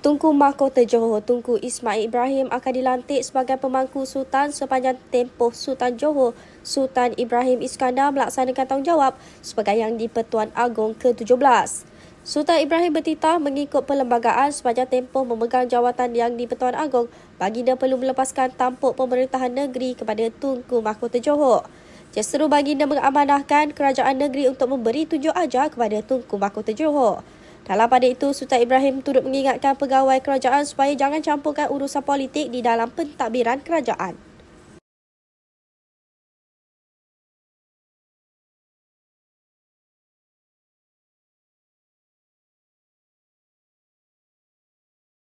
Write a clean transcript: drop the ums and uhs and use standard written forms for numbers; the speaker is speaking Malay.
Tunku Mahkota Johor Tunku Ismail Ibrahim akan dilantik sebagai Pemangku Sultan sepanjang tempoh Sultan Johor Sultan Ibrahim Iskandar melaksanakan tanggungjawab sebagai Yang di-Pertuan Agong ke-17. Sultan Ibrahim bertitah mengikut perlembagaan sepanjang tempoh memegang jawatan Yang di-Pertuan Agong, baginda perlu melepaskan tampuk pemerintahan negeri kepada Tunku Mahkota Johor. Justeru baginda mengamanahkan kerajaan negeri untuk memberi tunjuk ajar kepada Tunku Mahkota Johor. Dalam pada itu, Sultan Ibrahim turut mengingatkan pegawai kerajaan supaya jangan campurkan urusan politik di dalam pentadbiran kerajaan.